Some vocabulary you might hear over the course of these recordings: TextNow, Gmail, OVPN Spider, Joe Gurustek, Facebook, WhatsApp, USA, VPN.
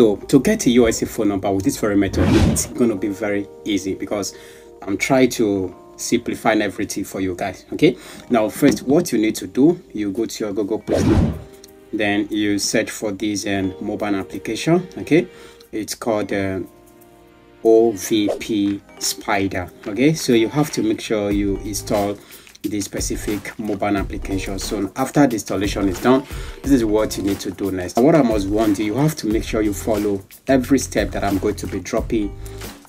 So to get a USA phone number with this very method, it's going to be very easy because I'm trying to simplify everything for you guys. Okay, now first what you need to do, you go to your Google Play Store, then you search for this mobile application. Okay, it's called OVP Spider. Okay, so you have to make sure you install this specific mobile application. So after the installation is done, this is what you need to do next. What I must warn you, you have to make sure you follow every step that I'm going to be dropping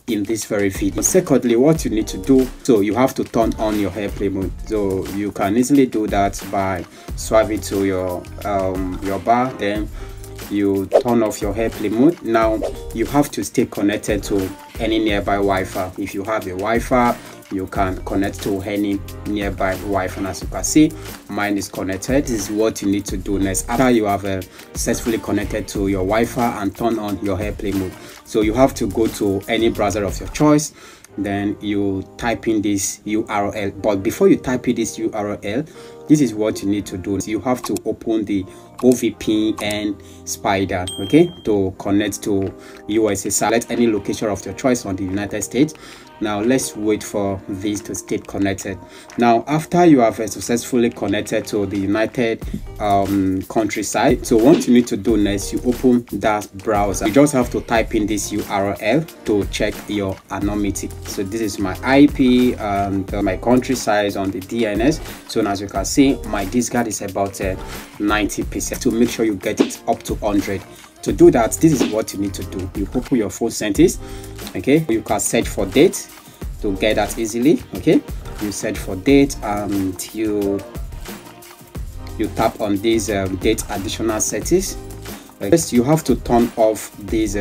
in this very video. Secondly, what you need to do, so you have to turn on your airplane mode. So you can easily do that by swiping to your bar, then you turn off your airplane mode. Now you have to stay connected to any nearby Wi-Fi. If you have a Wi-Fi, you can connect to any nearby Wi-Fi, and as you can see, mine is connected. This is what you need to do next. After you have successfully connected to your Wi-Fi and turn on your airplane mode, so you have to go to any browser of your choice, then you type in this URL. But before you type in this URL, this is what you need to do. So you have to open the OVPN Spider, okay, to connect to USA. Select any location of your choice on the United States. Now let's wait for this to stay connected. Now after you have successfully connected to the United countryside, so what you need to do next, you open that browser. You just have to type in this URL to check your anonymity. So this is my IP and my country size on the DNS. So as you can see, my discard is about 90%. So make sure you get it up to 100. To do that, this is what you need to do. You open your phone settings. Okay, you can search for date to get that easily. Okay, you search for date and you tap on these date additional settings. First, you have to turn off these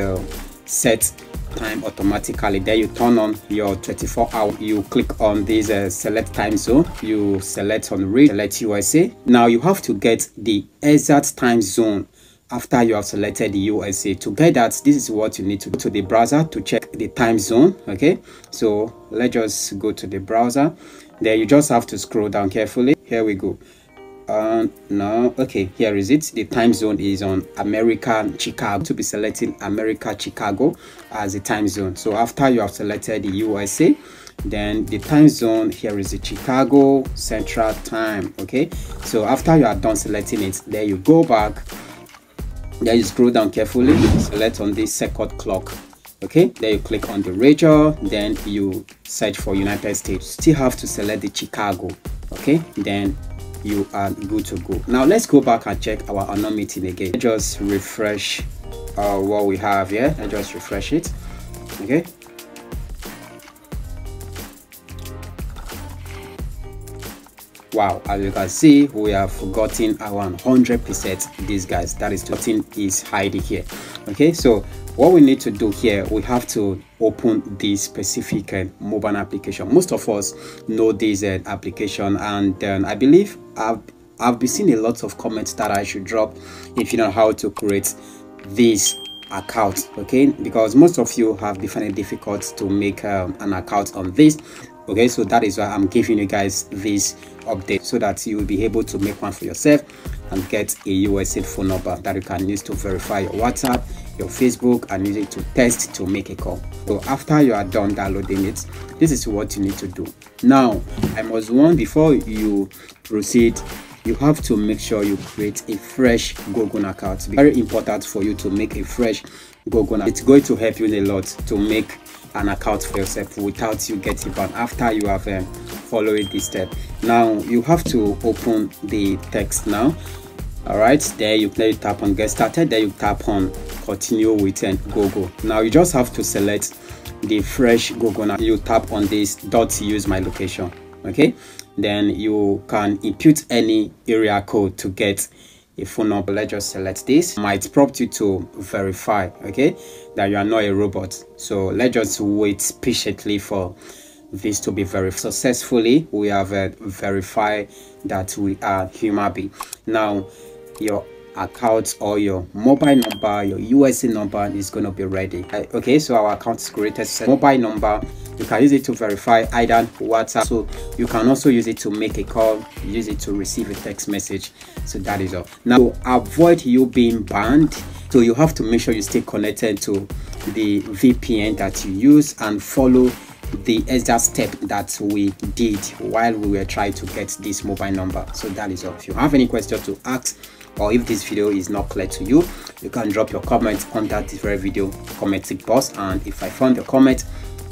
set time automatically, then you turn on your 24 hour. You click on this select time zone, you select on read, select USA. Now you have to get the exact time zone after you have selected the USA. To get that, this is what you need to go to the browser to check the time zone. Okay, so let's just go to the browser. Then you just have to scroll down carefully. Here we go. No, okay, here is it. The time zone is on American Chicago. To be selecting America Chicago as a time zone. So after you have selected the USA, then the time zone here is the Chicago Central Time. Okay, so after you are done selecting it, then you go back, then you scroll down carefully, select on this second clock. Okay, then you click on the radio, then you search for United States. Still have to select the Chicago. Okay, then you are good to go. Now let's go back and check our unknown meeting again. Just refresh what we have here. I just refresh it. Okay, wow, as you can see, we have gotten our 100%. These guys, that is nothing is hiding here. Okay, so what we need to do here, we have to open this specific mobile application. Most of us know this application, and I believe I've been seeing a lot of comments that I should drop if you know how to create this account. Okay, because most of you have different difficulties to make an account on this. Okay, so that is why I'm giving you guys this update, so that you will be able to make one for yourself and get a USA phone number that you can use to verify your WhatsApp, your Facebook, and use it to test to make a call. So after you are done downloading it, this is what you need to do. Now I must warn, before you proceed, you have to make sure you create a fresh Google account. Very important for you to make a fresh Google account. It's going to help you a lot to make an account for yourself without you getting banned after you have followed this step. Now you have to open the text now. All right, there you play, tap on get started, then you tap on continue with Google. Now you just have to select the fresh Google. Now you tap on this dot use my location. Okay, then you can input any area code to get a phone number. Let's just select this. Might prompt you to verify, okay, that you are not a robot. So let's just wait patiently for this to be verified. Successfully, we have verified that we are human being. Now your account or your mobile number, your USA number is going to be ready. Okay, so our account is created. Mobile number, you can use it to verify either WhatsApp, so you can also use it to make a call, use it to receive a text message. So that is all. Now to avoid you being banned, So you have to make sure you stay connected to the VPN that you use and follow the extra step that we did while we were trying to get this mobile number. So that is all. If you have any question to ask, or if this video is not clear to you, you can drop your comment under this very video comment box, and if I found your comment,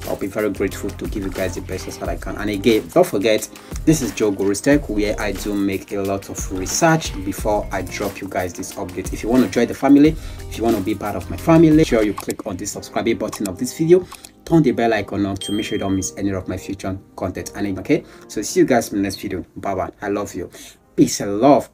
I'll be very grateful to give you guys the best that I can. And again, don't forget, this is Joe Gurustek, where I do make a lot of research before I drop you guys this update. If you want to join the family, if you want to be part of my family, make sure you click on the subscribe button of this video, turn the bell icon on to make sure you don't miss any of my future content. And okay, so see you guys in the next video. Bye bye. I love you. Peace and love.